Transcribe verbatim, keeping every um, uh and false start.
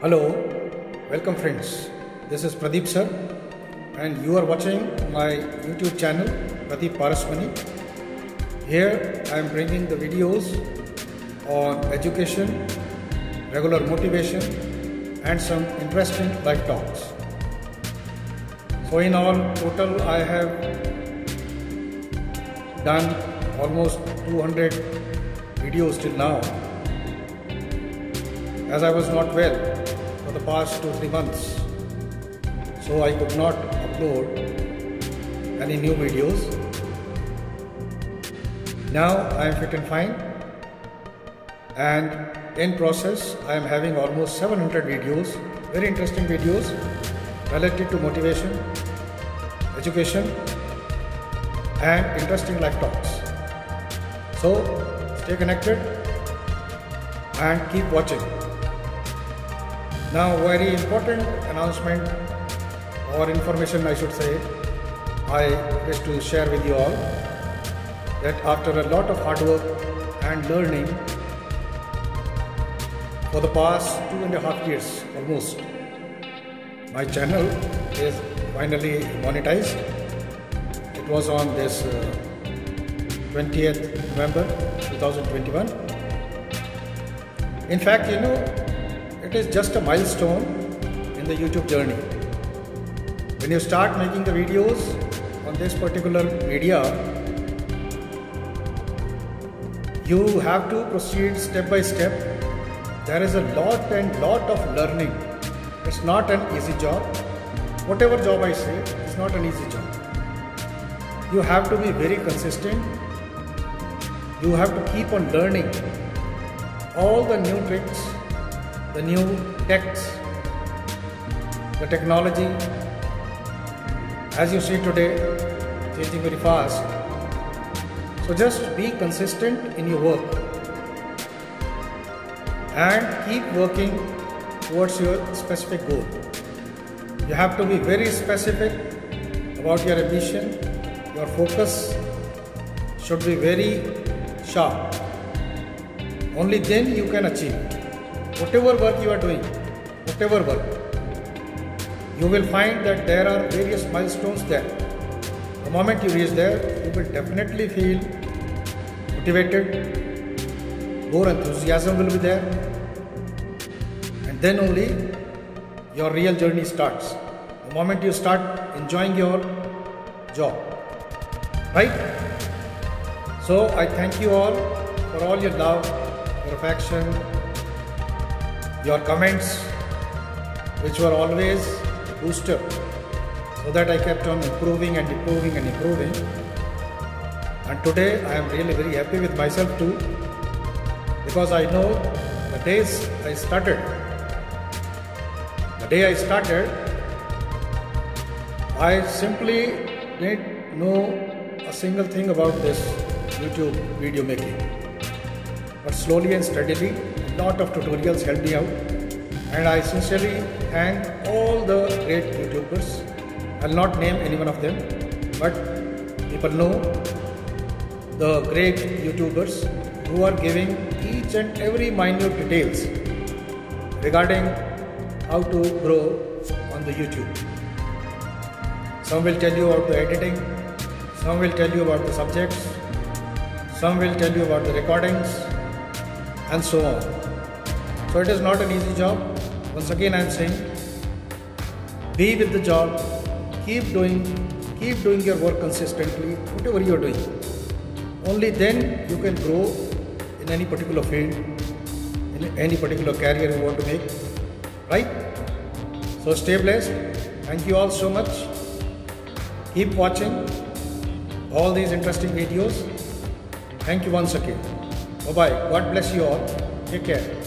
Hello, welcome friends. This is Pradeep sir and you are watching my YouTube channel Pradeep Paarasmani. Here I am bringing the videos on education, regular motivation and some interesting life talks. So in all total I have done almost two hundred videos till now. As I was not well for the past two three months, so I could not upload any new videos. Now I am fit and fine, and in process I am having almost seven hundred videos, very interesting videos related to motivation, education and interesting life talks. So stay connected and keep watching. Now, very important announcement or information I should say, I wish to share with you all that after a lot of hard work and learning for the past two and a half years almost, my channel is finally monetized. It was on this uh, twentieth November two thousand twenty-one. In fact, you know, it is just a milestone in the YouTube journey. When you start making the videos on this particular media, you have to proceed step by step. There is a lot and lot of learning. It's not an easy job. Whatever job I say, it's not an easy job. You have to be very consistent. You have to keep on learning all the new tricks, the new techs, the technology, as you see today, changing very fast. So just be consistent in your work and keep working towards your specific goal. You have to be very specific about your ambition. Your focus should be very sharp. Only then you can achieve. Whatever work you are doing, whatever work, you will find that there are various milestones there. The moment you reach there, you will definitely feel motivated, more enthusiasm will be there, and then only your real journey starts. The moment you start enjoying your job, right? So I thank you all for all your love, your affection, your comments, which were always a booster, so that I kept on improving and improving and improving. And today I am really very happy with myself too, because I know the days I started, the day I started, I simply didn't know a single thing about this YouTube video making. But slowly and steadily, lot of tutorials helped me out, and I sincerely thank all the great YouTubers. I'll not name any one of them, but people know the great YouTubers who are giving each and every minute details regarding how to grow on the YouTube. Some will tell you about the editing, some will tell you about the subjects, some will tell you about the recordings, and so on. So it is not an easy job. Once again I am saying, be with the job, keep doing, keep doing your work consistently, whatever you are doing. Only then you can grow in any particular field, in any particular career you want to make, right? So stay blessed. Thank you all so much. Keep watching all these interesting videos. Thank you once again. Bye bye. God bless you all. Take care.